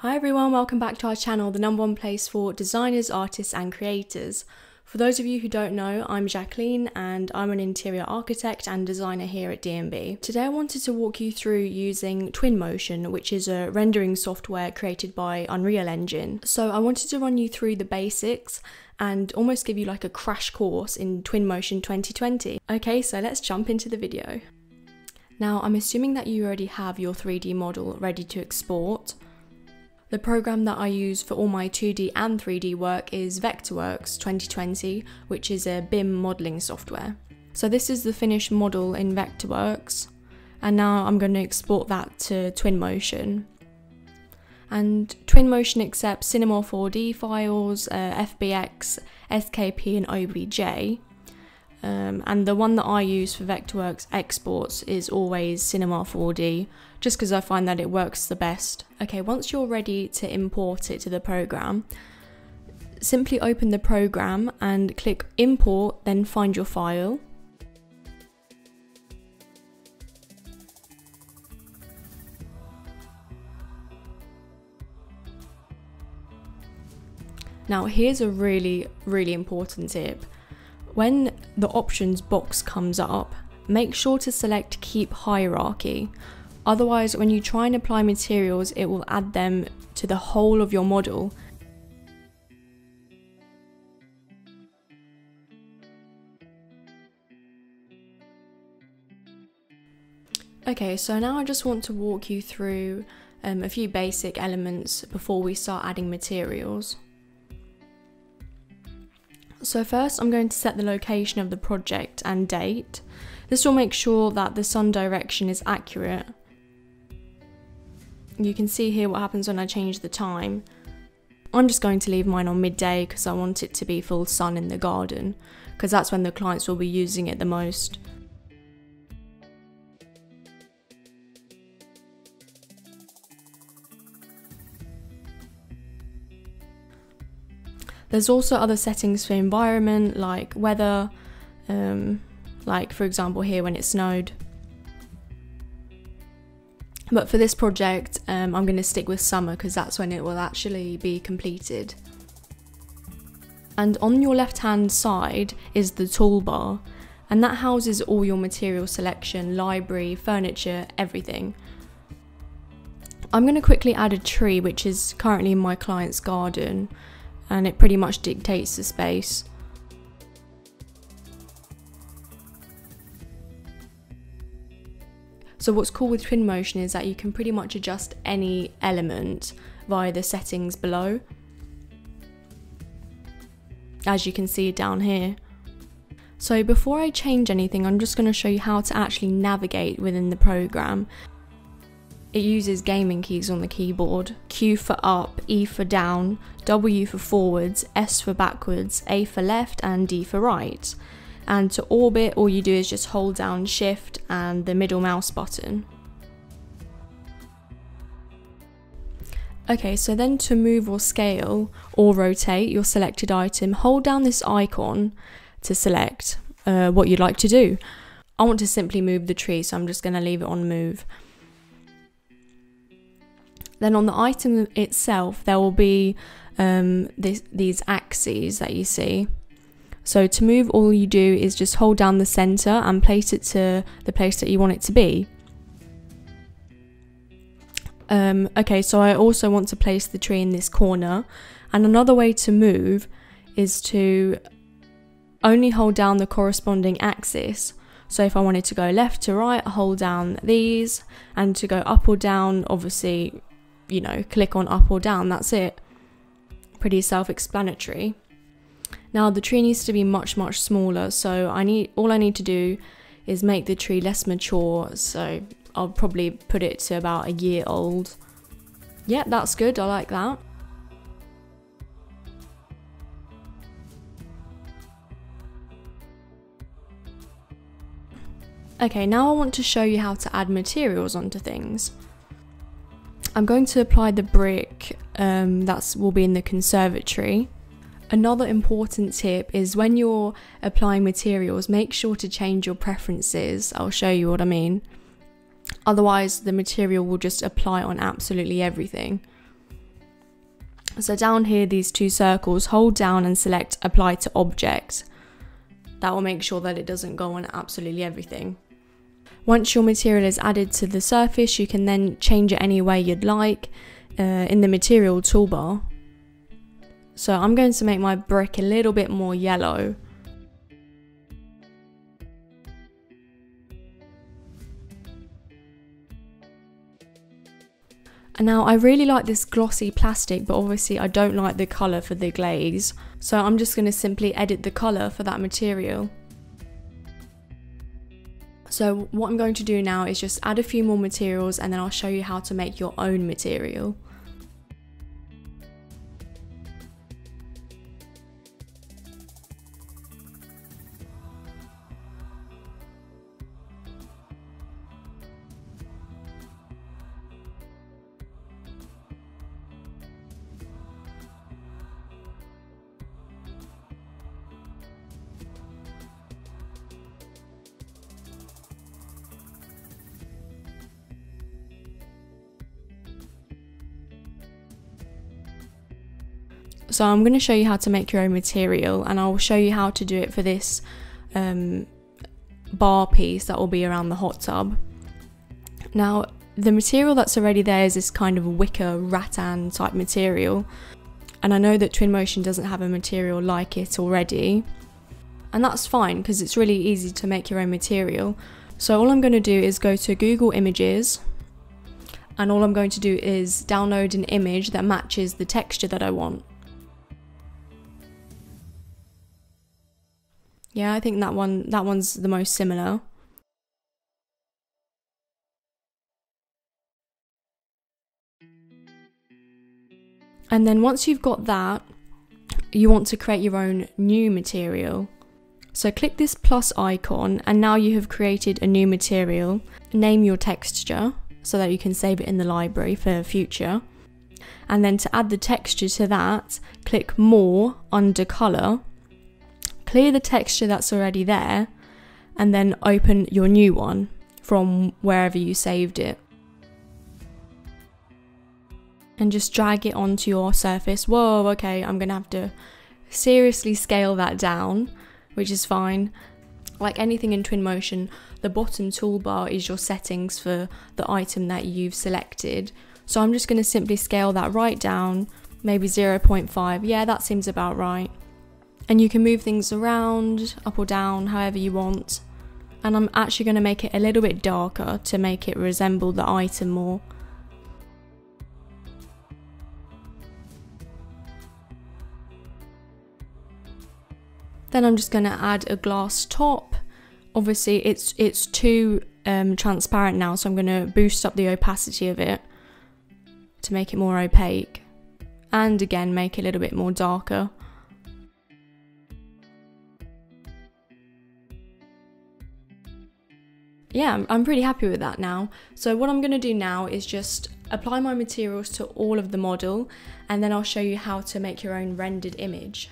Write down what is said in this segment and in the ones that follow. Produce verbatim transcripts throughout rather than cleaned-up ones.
Hi everyone, welcome back to our channel, the number one place for designers, artists and creators. For those of you who don't know, I'm Jacqueline and I'm an interior architect and designer here at D and B. Today I wanted to walk you through using Twinmotion, which is a rendering software created by Unreal Engine. So I wanted to run you through the basics and almost give you like a crash course in Twinmotion twenty twenty. Okay, so let's jump into the video. Now I'm assuming that you already have your three D model ready to export. The program that I use for all my two D and three D work is Vectorworks twenty twenty, which is a B I M modeling software. So this is the finished model in Vectorworks, and now I'm going to export that to Twinmotion. And Twinmotion accepts Cinema four D files, uh, F B X, S K P and O B J. Um, and the one that I use for Vectorworks exports is always Cinema four D, just because I find that it works the best. Okay, once you're ready to import it to the program, simply open the program and click import, then find your file. Now here's a really, really important tip. When the options box comes up, make sure to select keep hierarchy. Otherwise, when you try and apply materials, it will add them to the whole of your model. Okay, so now I just want to walk you through um, a few basic elements before we start adding materials. So first I'm going to set the location of the project and date. This will make sure that the sun direction is accurate. You can see here what happens when I change the time. I'm just going to leave mine on midday because I want it to be full sun in the garden, because that's when the clients will be using it the most. There's also other settings for environment, like weather, um, like for example here when it snowed. But for this project, um, I'm going to stick with summer because that's when it will actually be completed. And on your left-hand side is the toolbar, and that houses all your material selection, library, furniture, everything. I'm going to quickly add a tree, which is currently in my client's garden, and it pretty much dictates the space. So what's cool with Twinmotion is that you can pretty much adjust any element via the settings below, as you can see down here. So before I change anything, I'm just going to show you how to actually navigate within the program. It uses gaming keys on the keyboard: Q for up, E for down, W for forwards, S for backwards, A for left and D for right. And to orbit, all you do is just hold down shift and the middle mouse button. Okay, so then to move or scale or rotate your selected item, hold down this icon to select uh, what you'd like to do. I want to simply move the tree, so I'm just going to leave it on move. Then on the item itself, there will be um, this, these axes that you see. So to move, all you do is just hold down the center and place it to the place that you want it to be. Um, okay, so I also want to place the tree in this corner. And another way to move is to only hold down the corresponding axis. So if I wanted to go left to right, I hold down these, and to go up or down, obviously, you know, click on up or down, that's it. Pretty self-explanatory. Now the tree needs to be much, much smaller, so I need all I need to do is make the tree less mature, so I'll probably put it to about a year old. Yeah, that's good, I like that. Okay, now I want to show you how to add materials onto things. I'm going to apply the brick um, that will be in the conservatory. Another important tip is when you're applying materials, make sure to change your preferences. I'll show you what I mean. Otherwise, the material will just apply on absolutely everything. So down here, these two circles, hold down and select apply to object. That will make sure that it doesn't go on absolutely everything. Once your material is added to the surface, you can then change it any way you'd like uh, in the material toolbar. So I'm going to make my brick a little bit more yellow. And now I really like this glossy plastic, but obviously I don't like the colour for the glaze. So I'm just going to simply edit the colour for that material. So what I'm going to do now is just add a few more materials and then I'll show you how to make your own material. So I'm going to show you how to make your own material, and I'll show you how to do it for this um, bar piece that will be around the hot tub. Now the material that's already there is this kind of wicker rattan type material, and I know that Twinmotion doesn't have a material like it already, and that's fine because it's really easy to make your own material. So all I'm going to do is go to Google Images, and all I'm going to do is download an image that matches the texture that I want. Yeah, I think that one that one's the most similar. And then once you've got that, you want to create your own new material. So click this plus icon, and now you have created a new material. Name your texture so that you can save it in the library for future. And then to add the texture to that, click More under Color. Clear the texture that's already there, and then open your new one from wherever you saved it. And just drag it onto your surface. Whoa, okay, I'm gonna have to seriously scale that down, which is fine. Like anything in Twinmotion, the bottom toolbar is your settings for the item that you've selected. So I'm just gonna simply scale that right down, maybe zero point five. Yeah, that seems about right. And you can move things around, up or down, however you want. And I'm actually going to make it a little bit darker to make it resemble the item more. Then I'm just going to add a glass top. Obviously it's, it's too um, transparent now, so I'm going to boost up the opacity of it to make it more opaque. And again, make it a little bit more darker. Yeah, I'm pretty happy with that now. So what I'm going to do now is just apply my materials to all of the model, and then I'll show you how to make your own rendered image.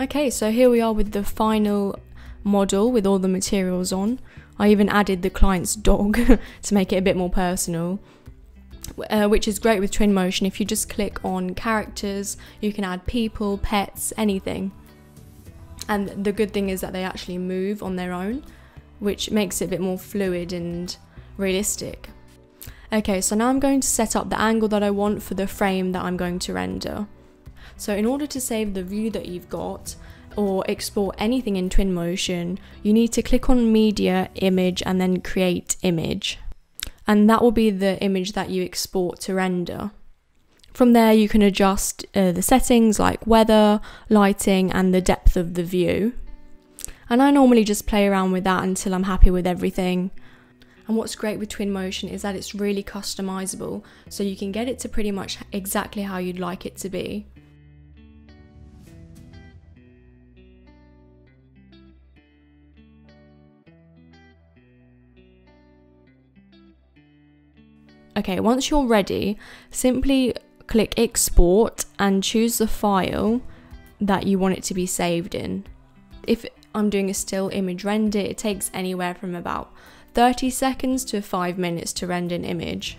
Okay, so here we are with the final model with all the materials on. I even added the client's dog to make it a bit more personal, uh, which is great with Twinmotion. If you just click on characters, you can add people, pets, anything. And the good thing is that they actually move on their own, which makes it a bit more fluid and realistic. Okay, so now I'm going to set up the angle that I want for the frame that I'm going to render. So in order to save the view that you've got or export anything in Twinmotion, you need to click on Media, Image, and then Create Image. And that will be the image that you export to render. From there, you can adjust uh, the settings like weather, lighting, and the depth of the view. And I normally just play around with that until I'm happy with everything. And what's great with Twinmotion is that it's really customizable, so you can get it to pretty much exactly how you'd like it to be. Okay, once you're ready, simply click export and choose the file that you want it to be saved in. If I'm doing a still image render, it takes anywhere from about thirty seconds to five minutes to render an image.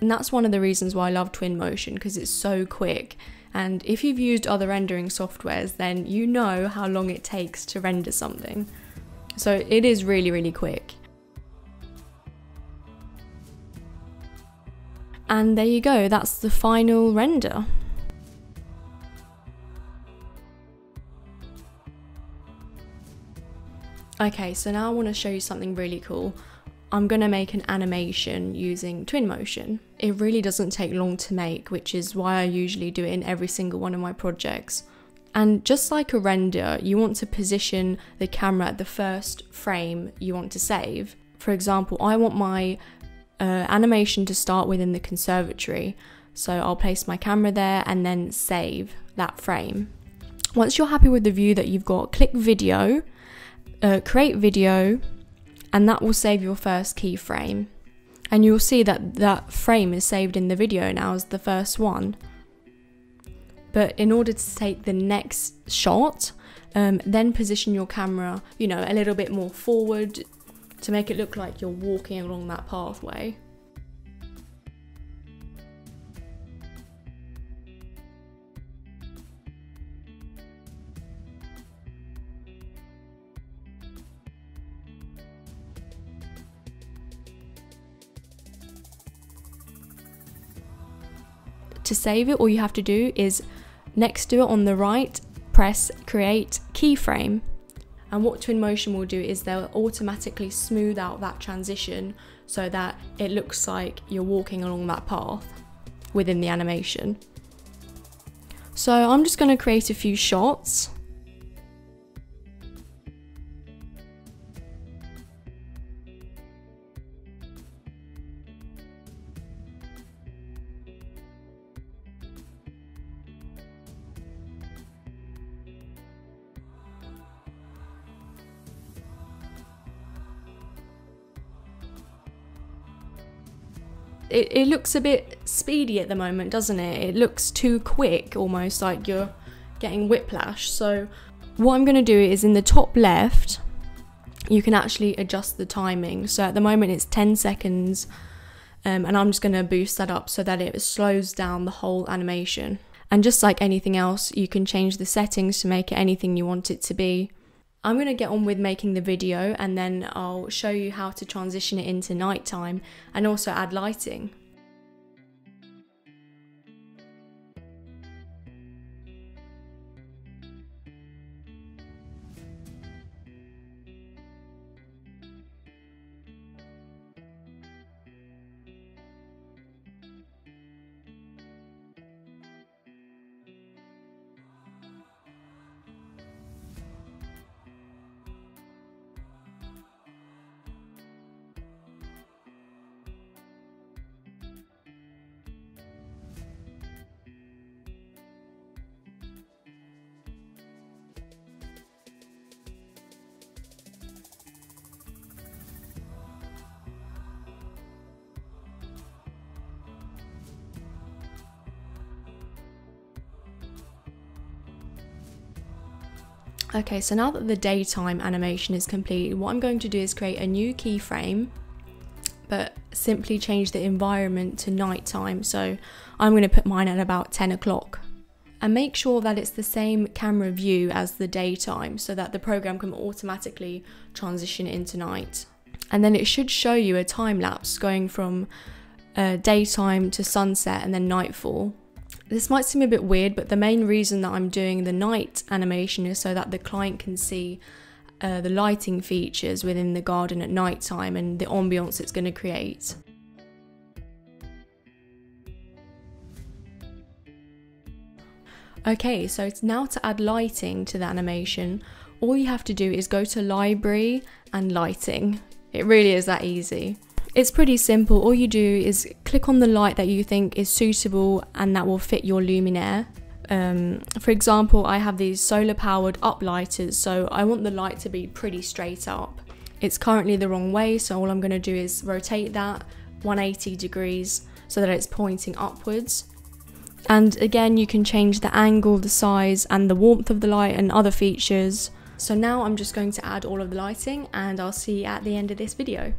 And that's one of the reasons why I love Twinmotion, because it's so quick. And if you've used other rendering softwares, then you know how long it takes to render something. So it is really, really quick. And there you go, that's the final render. Okay, so now I want to show you something really cool. I'm going to make an animation using Twinmotion. It really doesn't take long to make, which is why I usually do it in every single one of my projects. And just like a render, you want to position the camera at the first frame you want to save. For example, I want my Uh, animation to start within the conservatory, so I'll place my camera there and then save that frame. Once you're happy with the view that you've got, click video, uh, create video, and that will save your first keyframe, and you'll see that that frame is saved in the video now as the first one. But in order to take the next shot, um, then position your camera, you know, a little bit more forward to make it look like you're walking along that pathway. To save it, all you have to do is next to it on the right, press Create Keyframe. And what Twinmotion will do is they'll automatically smooth out that transition so that it looks like you're walking along that path within the animation. So I'm just going to create a few shots. It, it looks a bit speedy at the moment, doesn't it? It looks too quick, almost like you're getting whiplash. So what I'm going to do is in the top left, you can actually adjust the timing. So at the moment it's ten seconds, um, and I'm just going to boost that up so that it slows down the whole animation. And just like anything else, you can change the settings to make it anything you want it to be. I'm going to get on with making the video and then I'll show you how to transition it into nighttime and also add lighting. Okay, so now that the daytime animation is complete, what I'm going to do is create a new keyframe, but simply change the environment to nighttime. So I'm going to put mine at about ten o'clock and make sure that it's the same camera view as the daytime so that the program can automatically transition into night. And then it should show you a time lapse going from uh, daytime to sunset and then nightfall. This might seem a bit weird, but the main reason that I'm doing the night animation is so that the client can see uh, the lighting features within the garden at night time and the ambiance it's going to create. Okay, so it's now to add lighting to the animation. All you have to do is go to Library and Lighting. It really is that easy. It's pretty simple. All you do is click on the light that you think is suitable and that will fit your luminaire. Um, for example, I have these solar powered uplighters, so I want the light to be pretty straight up. It's currently the wrong way, so all I'm going to do is rotate that one hundred eighty degrees so that it's pointing upwards. And again, you can change the angle, the size and the warmth of the light and other features. So now I'm just going to add all of the lighting, and I'll see you at the end of this video.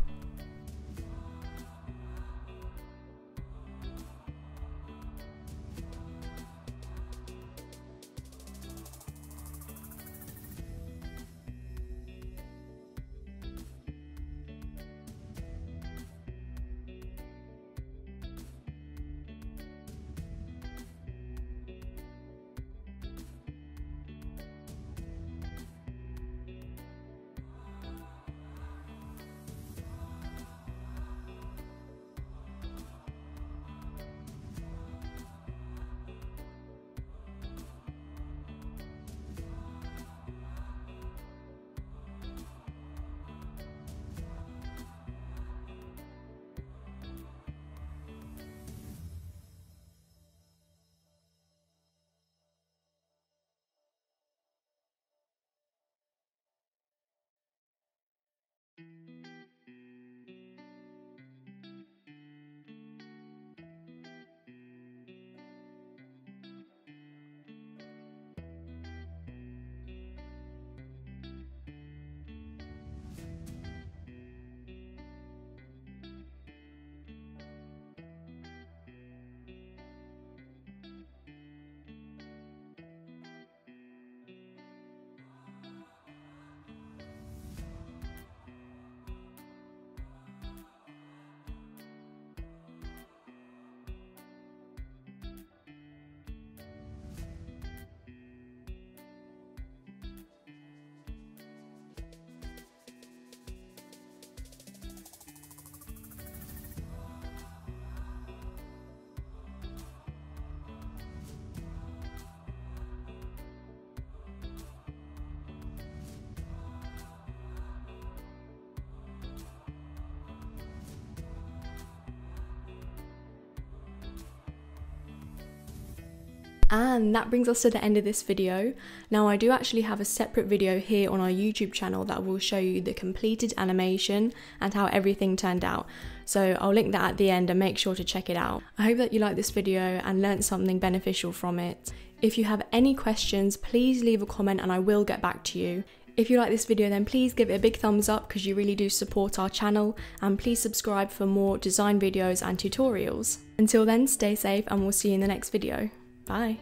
And that brings us to the end of this video. Now, I do actually have a separate video here on our YouTube channel that will show you the completed animation and how everything turned out. So I'll link that at the end and make sure to check it out. I hope that you liked this video and learned something beneficial from it. If you have any questions, please leave a comment and I will get back to you. If you like this video, then please give it a big thumbs up because you really do support our channel, and please subscribe for more design videos and tutorials. Until then, stay safe and we'll see you in the next video. Bye.